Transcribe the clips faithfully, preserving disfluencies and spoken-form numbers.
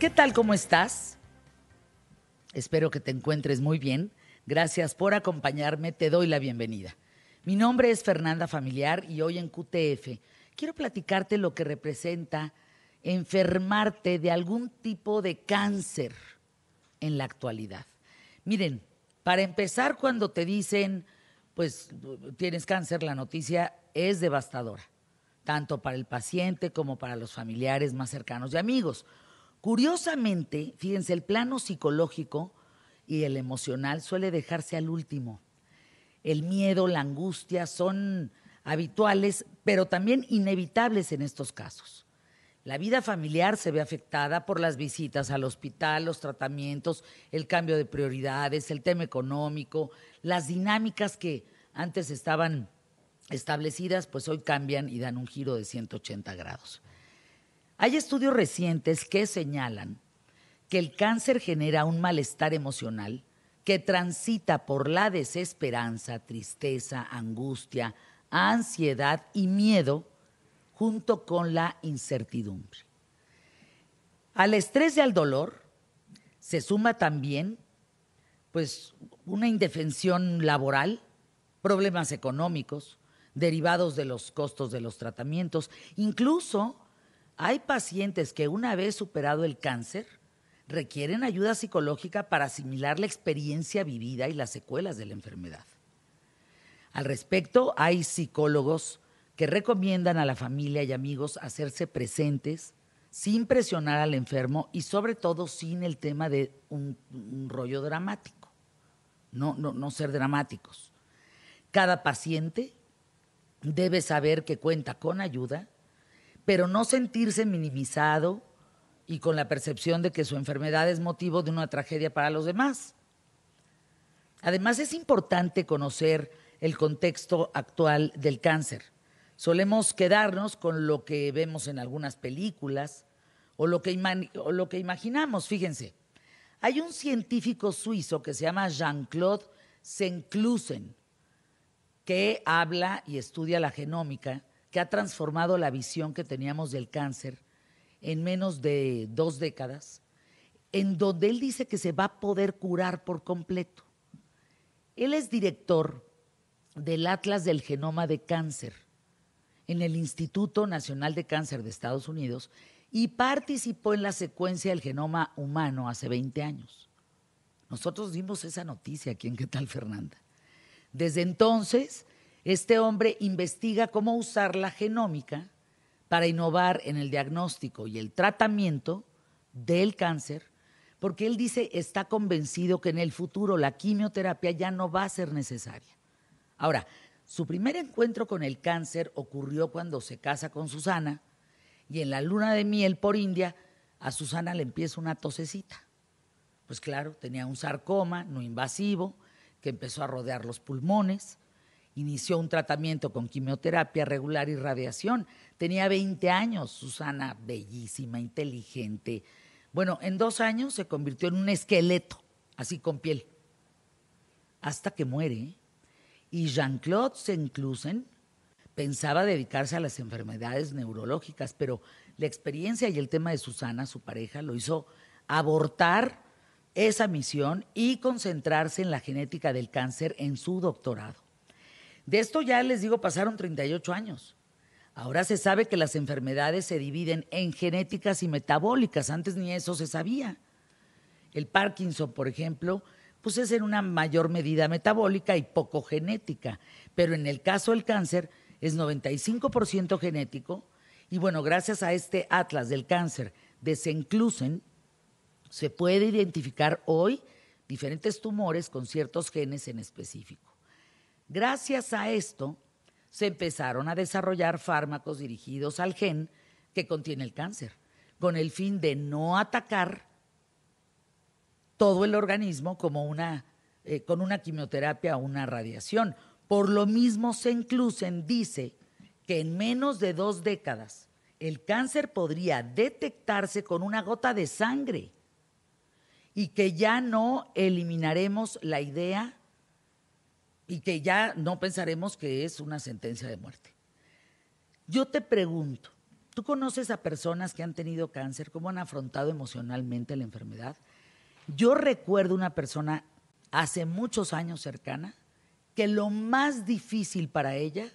¿Qué tal? ¿Cómo estás? Espero que te encuentres muy bien. Gracias por acompañarme. Te doy la bienvenida. Mi nombre es Fernanda Familiar y hoy en Q T F quiero platicarte lo que representa enfermarte de algún tipo de cáncer en la actualidad. Miren, para empezar, cuando te dicen, pues, tienes cáncer, la noticia es devastadora, tanto para el paciente como para los familiares más cercanos y amigos. Curiosamente, fíjense, el plano psicológico y el emocional suele dejarse al último. El miedo, la angustia son habituales, pero también inevitables en estos casos. La vida familiar se ve afectada por las visitas al hospital, los tratamientos, el cambio de prioridades, el tema económico, las dinámicas que antes estaban establecidas, pues hoy cambian y dan un giro de ciento ochenta grados. Hay estudios recientes que señalan que el cáncer genera un malestar emocional que transita por la desesperanza, tristeza, angustia, ansiedad y miedo, junto con la incertidumbre. Al estrés y al dolor se suma también, pues, una indefensión laboral, problemas económicos derivados de los costos de los tratamientos. Incluso hay pacientes que, una vez superado el cáncer, requieren ayuda psicológica para asimilar la experiencia vivida y las secuelas de la enfermedad. Al respecto, hay psicólogos que recomiendan a la familia y amigos hacerse presentes sin presionar al enfermo y sobre todo sin el tema de un, un rollo dramático, no, no, no ser dramáticos. Cada paciente debe saber que cuenta con ayuda, pero no sentirse minimizado y con la percepción de que su enfermedad es motivo de una tragedia para los demás. Además, es importante conocer el contexto actual del cáncer. Solemos quedarnos con lo que vemos en algunas películas o lo que, o lo que imaginamos. Fíjense, hay un científico suizo que se llama Jean-Claude Zenklusen, que habla y estudia la genómica, que ha transformado la visión que teníamos del cáncer en menos de dos décadas, en donde él dice que se va a poder curar por completo. Él es director del Atlas del Genoma de Cáncer en el Instituto Nacional de Cáncer de Estados Unidos y participó en la secuencia del genoma humano hace veinte años. Nosotros dimos esa noticia aquí en ¿Qué tal, Fernanda? Desde entonces, este hombre investiga cómo usar la genómica para innovar en el diagnóstico y el tratamiento del cáncer, porque él dice, está convencido que en el futuro la quimioterapia ya no va a ser necesaria. Ahora, su primer encuentro con el cáncer ocurrió cuando se casa con Susana y en la luna de miel por India a Susana le empieza una tosecita. Pues claro, tenía un sarcoma no invasivo que empezó a rodear los pulmones, inició un tratamiento con quimioterapia regular y radiación. Tenía veinte años, Susana, bellísima, inteligente. Bueno, en dos años se convirtió en un esqueleto, así con piel, hasta que muere, ¿eh? Y Jean-Claude Zenklusen pensaba dedicarse a las enfermedades neurológicas, pero la experiencia y el tema de Susana, su pareja, lo hizo abortar esa misión y concentrarse en la genética del cáncer en su doctorado. De esto ya les digo, pasaron treinta y ocho años. Ahora se sabe que las enfermedades se dividen en genéticas y metabólicas, antes ni eso se sabía. El Parkinson, por ejemplo, pues es en una mayor medida metabólica y poco genética, pero en el caso del cáncer es noventa y cinco por ciento genético y, bueno, gracias a este Atlas del Cáncer de Zenklusen se puede identificar hoy diferentes tumores con ciertos genes en específico. Gracias a esto se empezaron a desarrollar fármacos dirigidos al gen que contiene el cáncer, con el fin de no atacar todo el organismo como una, eh, con una quimioterapia o una radiación. Por lo mismo, Zenklusen dice que en menos de dos décadas el cáncer podría detectarse con una gota de sangre y que ya no eliminaremos la idea y que ya no pensaremos que es una sentencia de muerte. Yo te pregunto, ¿Tú conoces a personas que han tenido cáncer? ¿Cómo han afrontado emocionalmente la enfermedad? Yo recuerdo una persona hace muchos años cercana que lo más difícil para ella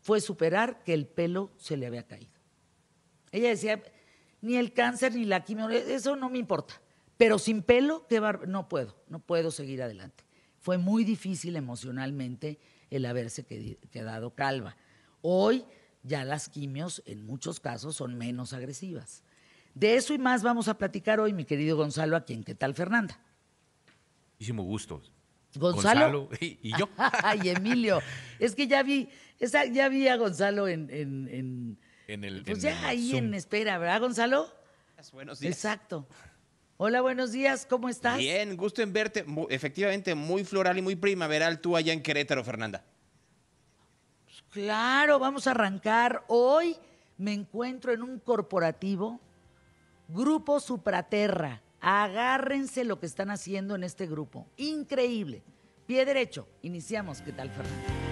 fue superar que el pelo se le había caído. Ella decía, ni el cáncer ni la quimio, eso no me importa, pero sin pelo, qué bar... no puedo, no puedo seguir adelante. Fue muy difícil emocionalmente el haberse quedado calva. Hoy ya las quimios en muchos casos son menos agresivas. De eso y más vamos a platicar hoy, mi querido Gonzalo, a quien, ¿qué tal, Fernanda? Muchísimo gusto. Gonzalo, Gonzalo y, y yo. Ay, Emilio, es que ya vi, esa, ya vi a Gonzalo en, en, en, en el, pues en ya el ahí Zoom. En espera, ¿verdad, Gonzalo? Buenos días. Exacto. Hola, buenos días, ¿cómo estás? Bien, gusto en verte. Efectivamente, muy floral y muy primaveral tú allá en Querétaro, Fernanda. Pues claro, vamos a arrancar. Hoy me encuentro en un corporativo, Grupo Supraterra. Agárrense lo que están haciendo en este grupo. Increíble. Pie derecho. Iniciamos. ¿Qué tal, Fernanda?